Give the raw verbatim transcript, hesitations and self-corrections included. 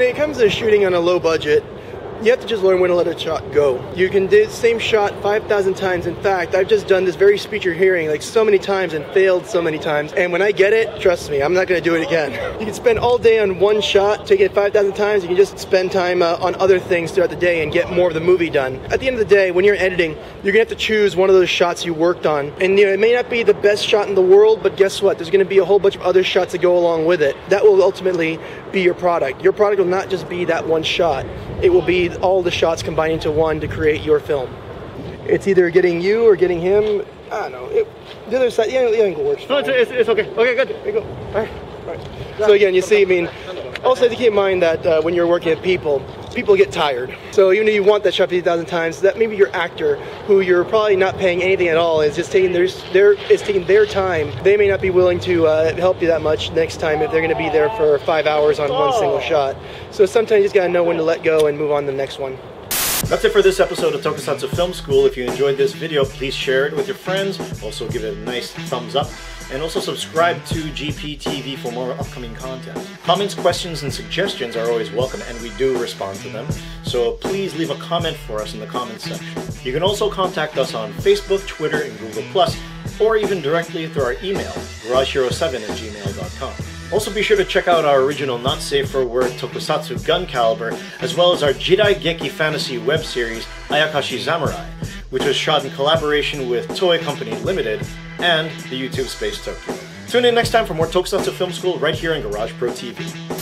when it comes to shooting on a low budget, you have to just learn when to let a shot go. You can do the same shot five thousand times. In fact, I've just done this very speech you're hearing like so many times and failed so many times. And when I get it, trust me, I'm not gonna do it again. You can spend all day on one shot, take it five thousand times. You can just spend time uh, on other things throughout the day and get more of the movie done. At the end of the day, when you're editing, you're gonna have to choose one of those shots you worked on. And you know, it may not be the best shot in the world, but guess what? There's gonna be a whole bunch of other shots that go along with it. That will ultimately be your product. Your product will not just be that one shot. It will be all the shots combined into one to create your film. It's either getting you or getting him. I don't know. It, the other side, yeah, the angle works. No, it's, it's, it's okay. Okay, good. There you go. All right. All right. So again, you see, I mean, also have to keep in mind that uh, when you're working with people, people get tired. So even if you want that shot fifty thousand times, that maybe your actor, who you're probably not paying anything at all, is just taking their, their, is taking their time. They may not be willing to uh, help you that much next time if they're gonna be there for five hours on one single shot. So sometimes you just gotta know when to let go and move on to the next one. That's it for this episode of Tokusatsu Film School. If you enjoyed this video, please share it with your friends. Also give it a nice thumbs up. And also subscribe to G P T V for more upcoming content. Comments, questions, and suggestions are always welcome, and we do respond to them. So please leave a comment for us in the comments section. You can also contact us on Facebook, Twitter, and Google Plus, or even directly through our email, garagehero seven at gmail dot com. Also be sure to check out our original not safe for work Tokusatsu Gun Caliber, as well as our Jidai Geki Fantasy web series, Ayakashi Samurai, which was shot in collaboration with Toei Company Limited and the YouTube Space Tokyo. Tune in next time for more Tokusatsu Film School right here on Garage Pro T V.